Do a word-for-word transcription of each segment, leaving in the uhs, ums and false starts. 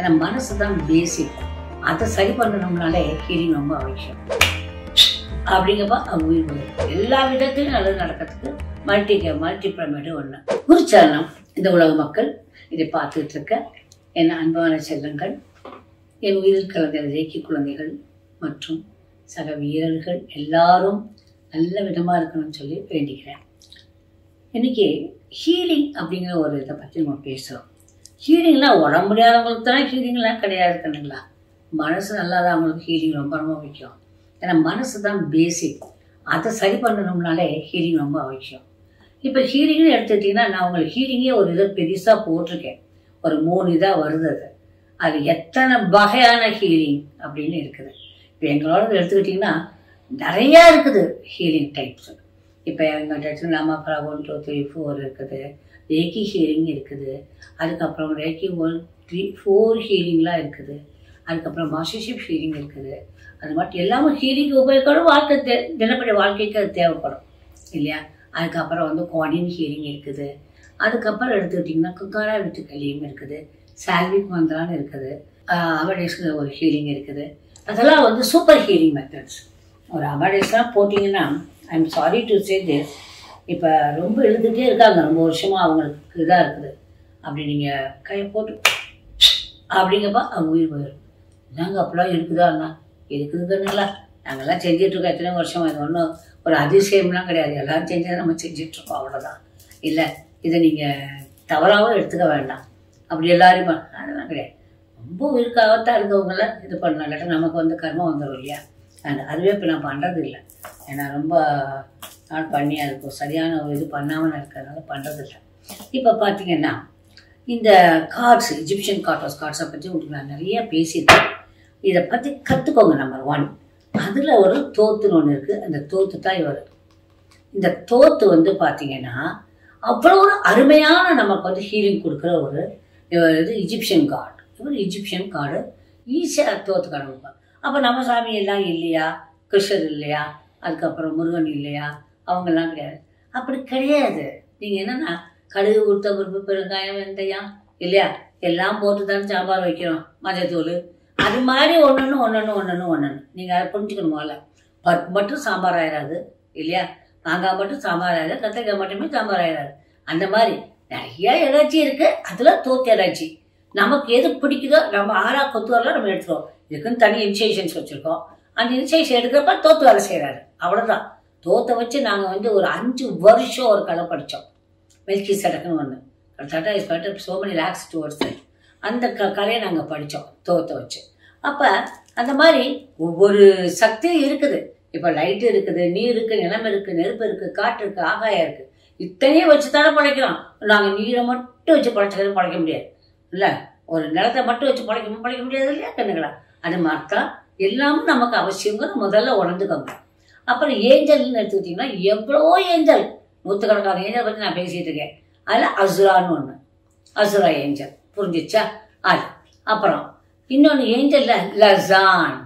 ஏன்னா மனசு தான் பேசிக். அதை சரி பண்ணணும்னாலே ஹீலிங் ரொம்ப அவசியம். அப்படிங்கப்பா உயிர் எல்லா விதத்திலும் நல்லது நடக்கிறதுக்கு மல்டி மல்டி பிரமேடு ஒன்று. குருச்சரணம். இந்த உலக மக்கள் இதை பார்த்துக்கிட்டு இருக்க என் அன்பான செல்லங்கள், என் உயிரில் கலந்த இலக்கிய குழந்தைகள் மற்றும் சக வீரர்கள் எல்லாரும் நல்ல விதமாக இருக்கணும்னு சொல்லி வேண்டிக்கிறேன். இன்றைக்கி ஹீலிங் அப்படிங்கிற ஒரு இதை பற்றி நம்ம பேசுகிறோம். ஹீலிங்லாம் உடம்பு முடியாதவங்களுக்கு தானே ஹீலிங்லாம் கிடையாது இருக்குங்களா? மனசு நல்லா தான் அவங்களுக்கு ஹீலிங் ரொம்ப ரொம்ப முக்கியம். ஏன்னா மனசு தான் பேசிக். அதை சரி பண்ணணும்னாலே ஹீலிங் ரொம்ப அவசியம். இப்போ ஹீலிங்னு எடுத்துக்கிட்டிங்கன்னா நான் உங்களுக்கு ஹீலிங்கே ஒரு இதை பெருசாக போட்டிருக்கேன். ஒரு மூணு இதாக வருது. அது அது எத்தனை வகையான ஹீலிங் அப்படின்னு இருக்குது. இப்போ எங்களோட எடுத்துக்கிட்டிங்கன்னா நிறையா இருக்குது ஹீலிங் டைப்ஸு. இப்போ எங்கள்கிட்ட நாமக்கா ஒன் டூ த்ரீ ஃபோர் இருக்குது. ரேக்கி ஹீலிங் இருக்குது. அதுக்கப்புறம் ரேக்கி ஒன் த்ரீ ஃபோர் ஹீலிங்லாம் இருக்குது. அதுக்கப்புறம் மாஸ்டர்ஷிப் ஹீலிங் இருக்குது. அது மட்டும் எல்லாமே ஹீலிங்கு உபயோகப்படும். வாழ்க்கை தே தினப்படி வாழ்க்கைக்கு அது தேவைப்படும் இல்லையா? அதுக்கப்புறம் வந்து குவாடின் ஹீலிங் இருக்குது. அதுக்கப்புறம் எடுத்துக்கிட்டிங்கன்னா குக்காரா விட்டு கலியும் இருக்குது. சால்விக் மந்திரான்னு இருக்குது. அவர்டேஸ்க்கு ஒரு ஹீலிங் இருக்குது. அதெல்லாம் வந்து சூப்பர் ஹீலிங் மெத்தட்ஸ். ஒரு அவர்டேஸ்லாம் போட்டிங்கன்னா I'm sorry to say this, இப்போ ரொம்ப எழுதுகிட்டே இருக்காங்க. ரொம்ப வருஷமாக அவங்களுக்கு இதாக இருக்குது. அப்படி நீங்கள் கையை போட்டு அப்படிங்கப்பா அவங்க உயிர் போயிடும். நாங்கள் அப்படிலாம் இருக்குதா அண்ணா இருக்குதுங்கண்ணா? நாங்கள்லாம் செஞ்சிட்ருக்கோம் எத்தனை வருஷம். இது ஒன்றும் ஒரு அதிசயம்லாம் கிடையாது. எல்லோரும் செஞ்சால் நம்ம செஞ்சிட்ருக்கோம் அவ்வளோதான் இல்லை. இதை நீங்கள் தவறாகவும் எடுத்துக்க வேண்டாம். அப்படி எல்லாரும் அதெல்லாம் கிடையாது. ரொம்ப உயிருக்காகத்தான் இருக்கவங்கள இது பண்ணலாம். இல்லாட்டா நமக்கு வந்து கர்மம் வந்துடும் இல்லையா? அண்ட் அதுவே இப்போ நான் பண்ணுறது இல்லை. ஏன்னா ரொம்ப நான் பண்ணியாக இருக்கும். சரியான ஒரு இது பண்ணாமல் நான் இருக்கிறதுனால பண்ணுறது இல்லை. இப்போ பார்த்தீங்கன்னா இந்த கார்ட்ஸ், எஜிப்ஷியன் கார்ட்ஸ் கார்ட்ஸை பற்றி உங்களுக்கு நான் நிறைய பேசியிருக்கேன். இதை பற்றி கற்றுக்கோங்க. நம்பர் ஒன், அதில் ஒரு தோத்துன்னு ஒன்று இருக்குது. அந்த தோத்து தான் இவர். இந்த தோத்து வந்து பார்த்திங்கன்னா அவ்வளோ ஒரு அருமையான நமக்கு வந்து ஹீலிங் கொடுக்குற ஒரு இவர் இது எஜிப்ஷியன் கார்டு. இவர் எஜிப்ஷியன் கார்டு ஈஸியாக தோத்து காண. அப்போ நம்ம சாமி எல்லாம் இல்லையா, கிருஷ்ணர் இல்லையா, அதுக்கப்புறம் முருகன் இல்லையா, அவங்கெல்லாம் கிடையாது. அப்படி கிடையாது. நீங்கள் என்னென்னா கடுகு கொடுத்த பருப்பு பெருங்காயம் வெந்தயம் இல்லையா எல்லாம் போட்டு தான் சாம்பார் வைக்கிறோம். மஞ்சத்தூள் அது மாதிரி ஒன்று ஒன்று ஒன்று ஒன்று நீங்கள் அதை புரிஞ்சுக்கணும். முதல்ல பருப்பு மட்டும் சாம்பார் ஆயிடாது இல்லையா? மாங்காய் மட்டும் சாம்பார் ஆயிடாது. கத்திரிக்காய் மட்டுமே சாம்பார் ஆயிடாது. அந்த மாதிரி நிறையா இறைச்சி இருக்குது. அதில் தோத்து இறைச்சி நமக்கு எது பிடிக்குதோ நம்ம ஆறாக கொத்து வரலாம் நம்ம எடுத்துருவோம். இதுக்குன்னு தனி இனிஷியேஷன்ஸ் வச்சுருக்கோம். அந்த இனிஷியேஷன் எடுக்கிறப்ப தோத்து வேலை செய்கிறாரு அவ்வளோதான். தோற்ற வச்சு நாங்கள் வந்து ஒரு அஞ்சு வருஷம் ஒரு கலை படித்தோம். மில்கி சடக்குன்னு ஒன்று data is but so many lakes towards அந்த க கலையை நாங்கள் படித்தோம் தோற்ற வச்சு. அப்போ அந்த மாதிரி ஒவ்வொரு சக்தியும் இருக்குது. இப்போ லைட்டு இருக்குது, நீர் இருக்குது, நிலம் இருக்குது, நெருப்பு இருக்குது, காற்று இருக்குது, ஆகாயம் இருக்குது. இத்தனையும் வச்சு தானே படைக்கிறோம். நாங்கள் நீரை மட்டும் வச்சு படைச்சதும் படைக்க முடியாது இல்லை. ஒரு நிலத்தை மட்டும் வச்சு படைக்க படைக்க முடியாது இல்லையா கண்ணுங்களா? அது மாதிரி தான் எல்லாமும் நமக்கு அவசியங்கிற முதல்ல உணர்ந்துக்கோங்க. அப்புறம் ஏஞ்சல்னு எடுத்துக்கிட்டிங்கன்னா எவ்வளோ ஏஞ்சல், நூற்றுக்கணக்கான ஏஞ்சல் பற்றி நான் பேசிகிட்டு இருக்கேன். அதில் அசுரான்னு ஒன்று, அசுரா ஏஞ்சல் புரிஞ்சிச்சா? அது அப்புறம் இன்னொன்று ஏஞ்சலில் லசான்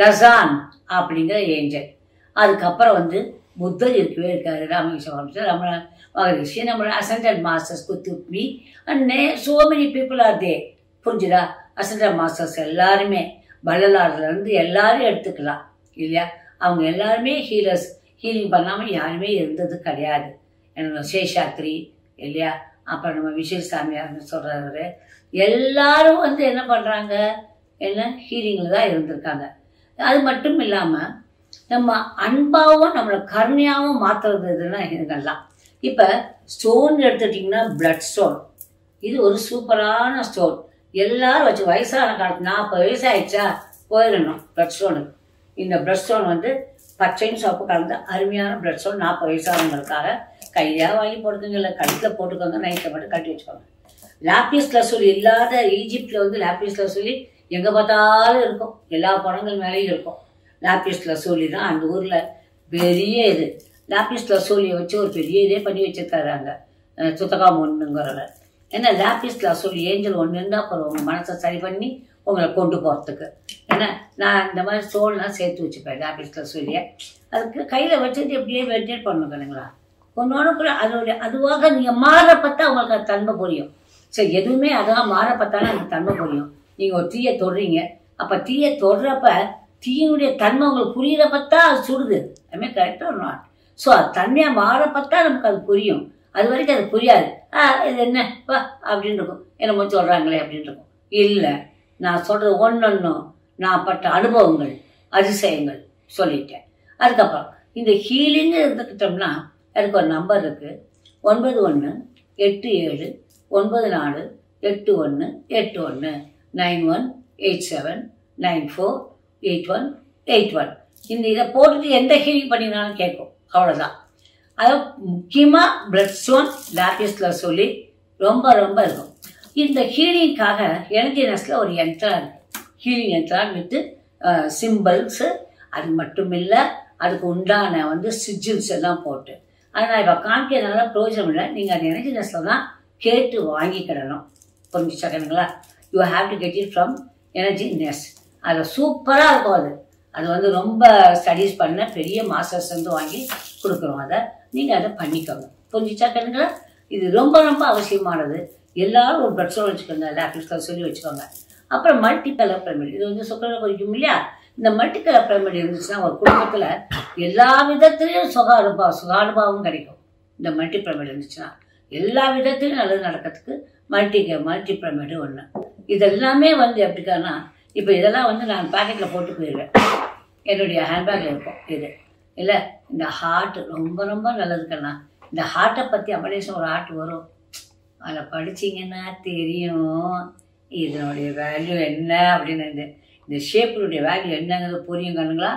லசான் அப்படிங்கிற ஏஞ்சல். அதுக்கப்புறம் வந்து புத்தர் இருக்கவே இருக்காரு. ராமகிருஷ்ண ரமண மகரிஷி நம்மளோட அசண்டட் மாஸ்டர்ஸ் குத்துப்பி and so many people are they. புரிஞ்சுதா? அசண்டட் மாஸ்டர்ஸ் எல்லாருமே வள்ளலாறுலேருந்து எல்லாரும் எடுத்துக்கலாம் இல்லையா? அவங்க எல்லாருமே ஹீலர்ஸ். ஹீலிங் பண்ணாமல் யாருமே இருந்தது கிடையாது. என்னோட சேஷாத்ரி இல்லையா? அப்புறம் நம்ம விஷய சாமியார்னு சொல்கிறவர் எல்லாரும் வந்து என்ன பண்ணுறாங்க, என்ன ஹீலிங்கில் தான் இருந்திருக்காங்க. அது மட்டும் இல்லாமல் நம்ம அன்பாகவும் நம்மளை கருணையாகவும் மாற்றுறது இதுன்னா இதுங்கெல்லாம். இப்போ ஸ்டோன் எடுத்துக்கிட்டிங்கன்னா பிளட் ஸ்டோன் இது ஒரு சூப்பரான ஸ்டோன். எல்லாரும் வச்சு வயசான காலத்து நாற்பது வயசு ஆயிடுச்சா போயிடணும் பிளட் ஸ்டோனுக்கு. இந்த பிளட் ஸ்டோன் வந்து பச்சையும் சோப்பு கலந்து அருமையான பிளட் ஸ்டோன். நாற்பது வயசானவங்களுக்காக கையாக வாங்கி போட்டுக்கோங்க, இல்லை கழுத்தில் போட்டுக்கோங்க, நைட்டில் மட்டும் கட்டி வச்சுக்கோங்க. லாப்பீஸ் லசூலி இல்லாத ஈஜிப்டில் வந்து லாப்பீஸ் லசூலி எங்கே பார்த்தாலும் இருக்கும். எல்லா படங்கள் மேலேயும் இருக்கும். லாப்பீஸ் லசூலி தான் அந்த ஊரில் பெரிய இது. லாப்பீஸ் லசூலியை வச்சு ஒரு பெரிய இதே பண்ணி வச்சுருக்காங்க சுத்தகாம் ஒன்றுங்கிறத. ஏன்னா லாப்பீஸ் லசூலி ஏஞ்சல் ஒன்று இருந்தால் போகிறோம் உங்கள் மனசை சரி பண்ணி உங்களை கொண்டு போகிறதுக்கு. ஏன்னா நான் இந்த மாதிரி ஸ்டோன்லாம் சேர்த்து வச்சுப்பேன் லாப்பீஸ் லசூலியை. அதுக்கு கையில் வச்சுட்டு எப்படியே மெடிடேட் பண்ணுங்கங்களா ஒன்றோடக்குள்ள அதோடைய அதுவாக நீங்கள் மாறப்பத்தான் உங்களுக்கு அது தன்மை புரியும். சரி எதுவுமே அதாக மாறப்பத்தாலும் அந்த தன்மை புரியும். நீங்க ஒரு டீயை தொடுறீங்க. அப்ப டீயை தொடுறப்ப டீயினுடைய தன்மை உங்களுக்கு புரியிற பார்த்தா அது சுடுது. ஐ மீன் கரெக்டா ஒரு நாட். ஸோ அது தன்மையாக மாற பார்த்தா நமக்கு அது புரியும். அது வரைக்கும் அது புரியாது. ஆ இது என்ன வா அப்படின்னு இருக்கும், என்னமோ சொல்கிறாங்களே அப்படின்னு இருக்கும். இல்லை, நான் சொல்கிறது ஒன்னொன்னும் நான் பட்ட அனுபவங்கள் அதிசயங்கள் சொல்லிட்டேன். அதுக்கப்புறம் இந்த ஹீலிங்கு எடுத்துக்கிட்டோம்னா அதுக்கு ஒரு நம்பர் இருக்குது, ஒன்பது ஒன்று எட்டு ஏழு ஒன்பது நாலு எட்டு ஒன்று எட்டு ஒன்று nine one eight seven nine four eight one eight one இந்த இதை போட்டுட்டு எந்த ஹீலிங் பண்ணினாலும் கேட்கும். அவ்வளோதான். அது முக்கியமாக பிளட் ஸ்டோன் லாபிஸில் சொல்லி ரொம்ப ரொம்ப இருக்கும். இந்த ஹீலிங்காக எனர்ஜி நெஸ்டில் ஒரு யந்திரம் இருக்குது, ஹீலிங் யந்திரம் வித்து சிம்பிள்ஸு. அது மட்டும் இல்லை, அதுக்கு உண்டான வந்து சிஜில்ஸ் எல்லாம் போட்டு அதை நான் இப்போ காமிக்கிறதுனால ப்ரோஜனம் இல்லை. நீங்கள் அந்த எனர்ஜி நெஸ்டில் தான் கேட்டு வாங்கிக்கிடணும். புரிஞ்சுச்சக்கணுங்களா? You have to get it from energy nest. அது சூப்பராக இருக்கும். அது அது வந்து ரொம்ப ஸ்டடீஸ் பண்ண பெரிய மாஸ்டர்ஸ் வந்து வாங்கி கொடுக்குறோம். அதை நீங்கள் அதை பண்ணிக்கோங்க. புரிஞ்சிச்சா கண்ணுங்களா? இது ரொம்ப ரொம்ப அவசியமானது. எல்லாரும் ஒரு பெட்ரோல் வச்சுக்கோங்க, லேப்டாப் சொல்லி வச்சுக்கோங்க. அப்புறம் மல்டி கலர் பிரமிட், இது வந்து சுக்கர குறிக்கும் இல்லையா? இந்த மல்டி கலர் பிரமிட் இருந்துச்சுன்னா ஒரு குடும்பத்தில் எல்லா விதத்துலேயும் சுக அனுபவ சுக அனுபவம் கிடைக்கும். இந்த மல்டி பிரமிட் இருந்துச்சுன்னா எல்லா விதத்துலையும் நல்லது நடக்கிறதுக்கு மல்டி மல்டி பிரமிடு ஒன்று. இதெல்லாமே வந்து எப்படிக்கானா இப்போ இதெல்லாம் வந்து நான் பேக்கெட்டில் போட்டு போயிடுவேன், என்னுடைய ஹேண்ட்பேக்கில் இருக்கும். இது இல்லை இந்த ஹார்ட் ரொம்ப ரொம்ப நல்லதுக்கண்ணா. இந்த ஹார்ட்டை பற்றி அமலேஷன் ஒரு ஹார்ட் வரும், அதில் படிச்சிங்கன்னா தெரியும் இதனுடைய வேல்யூ என்ன அப்படின்னு. இந்த ஷேப்பினுடைய வேல்யூ என்னங்கிறது புரியும் கண்ணுங்களா?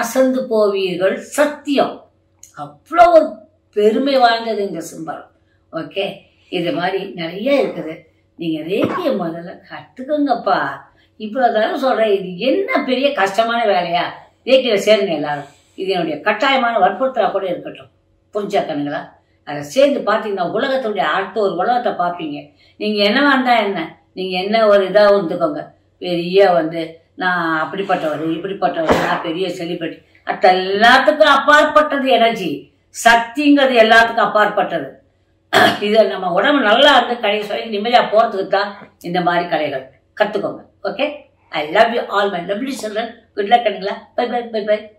அசந்து போவீர்கள் சத்தியம். அவ்வளோ பெருமை வாய்ந்தது இந்த சிம்பல். ஓகே, இது மாதிரி நிறைய இருக்குது. நீங்கள் ரேடியை முதல்ல கற்றுக்கோங்கப்பா. இவ்வளோ தடவை சொல்கிறேன், இது என்ன பெரிய கஷ்டமான வேலையா? ரேடியில் சேருங்க எல்லாரும். இது என்னுடைய கட்டாயமான வற்புறுத்தலாக கூட இருக்கட்டும். புரிஞ்சா கண்ணுங்களா? அதை சேர்ந்து பார்த்தீங்கன்னா உலகத்தினுடைய அடுத்த ஒரு உலகத்தை பார்ப்பீங்க. நீங்கள் என்ன வேண்டாம் என்ன, நீங்கள் என்ன ஒரு இதாக வந்துக்கோங்க. பெரிய வந்து நான் அப்படிப்பட்டவர் இப்படிப்பட்டவர் நான் பெரிய செலிபிரிட்டி அது எல்லாத்துக்கும் அப்பாற்பட்டது. எனர்ஜி சக்திங்கிறது எல்லாத்துக்கும் அப்பாற்பட்டது. இது நம்ம உடம்பு நல்லா இருந்து கடையை சொல்லி நிம்மதியாக போகிறதுக்கு தான் இந்த மாதிரி கடைகள் கற்றுக்கோங்க. Okay, I love you all my lovely children. Good luck and bye bye bye bye.